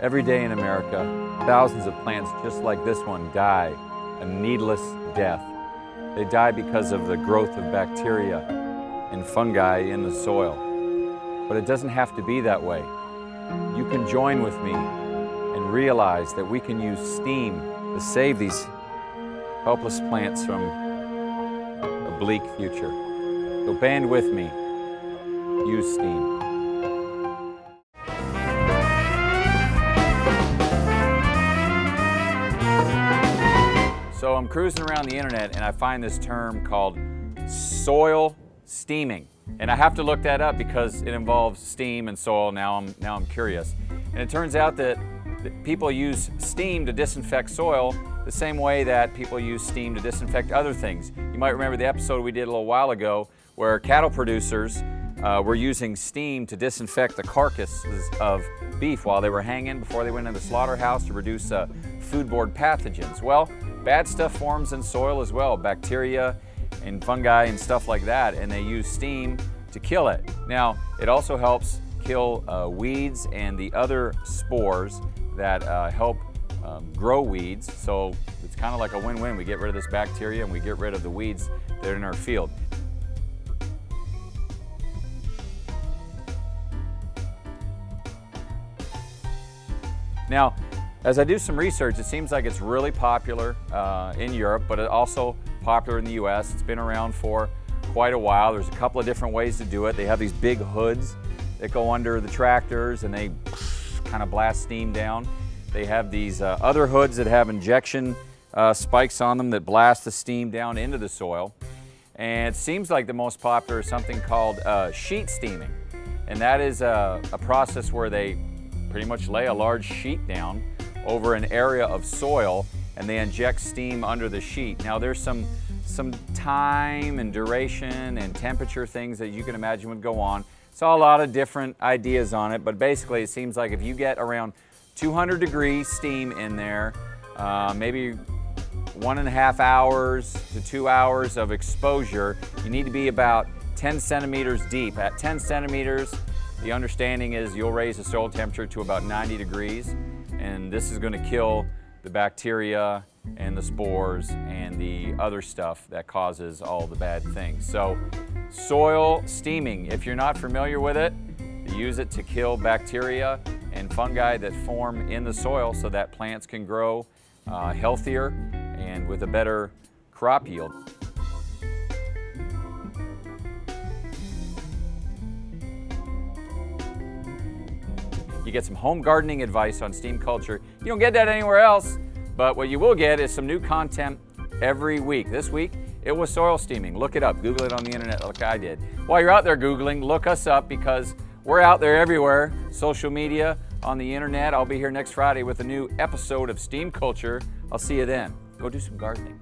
Every day in America, thousands of plants just like this one die a needless death. They die because of the growth of bacteria and fungi in the soil. But it doesn't have to be that way. You can join with me and realize that we can use steam to save these helpless plants from a bleak future. So band with me, use steam. So I'm cruising around the internet and I find this term called soil steaming. And I have to look that up because it involves steam and soil. Now I'm curious. And it turns out that people use steam to disinfect soil the same way that people use steam to disinfect other things. You might remember the episode we did a little while ago where cattle producers were using steam to disinfect the carcasses of beef while they were hanging before they went into the slaughterhouse to reduce foodborne pathogens. Well, bad stuff forms in soil as well, bacteria and fungi and stuff like that, and they use steam to kill it. Now, it also helps kill weeds and the other spores that help grow weeds, so it's kind of like a win-win. We get rid of this bacteria and we get rid of the weeds that are in our field. Now, as I do some research, it seems like it's really popular in Europe, but it's also popular in the US. It's been around for quite a while. There's a couple of different ways to do it. They have these big hoods that go under the tractors and they kind of blast steam down. They have these other hoods that have injection spikes on them that blast the steam down into the soil. And it seems like the most popular is something called sheet steaming. And that is a process where they pretty much lay a large sheet down over an area of soil and they inject steam under the sheet. Now there's some time and duration and temperature things that you can imagine would go on. Saw a lot of different ideas on it, but basically it seems like if you get around 200 degrees steam in there, maybe 1.5 hours to 2 hours of exposure, you need to be about 10 centimeters deep. At 10 centimeters, the understanding is you'll raise the soil temperature to about 90 degrees. And this is going to kill the bacteria and the spores and the other stuff that causes all the bad things. So soil steaming, if you're not familiar with it, you use it to kill bacteria and fungi that form in the soil so that plants can grow healthier and with a better crop yield. You get some home gardening advice on Steam Culture. You don't get that anywhere else, but what you will get is some new content every week. This week, it was soil steaming. Look it up, Google it on the internet like I did. While you're out there Googling, look us up because we're out there everywhere, social media, on the internet. I'll be here next Friday with a new episode of Steam Culture. I'll see you then. Go do some gardening.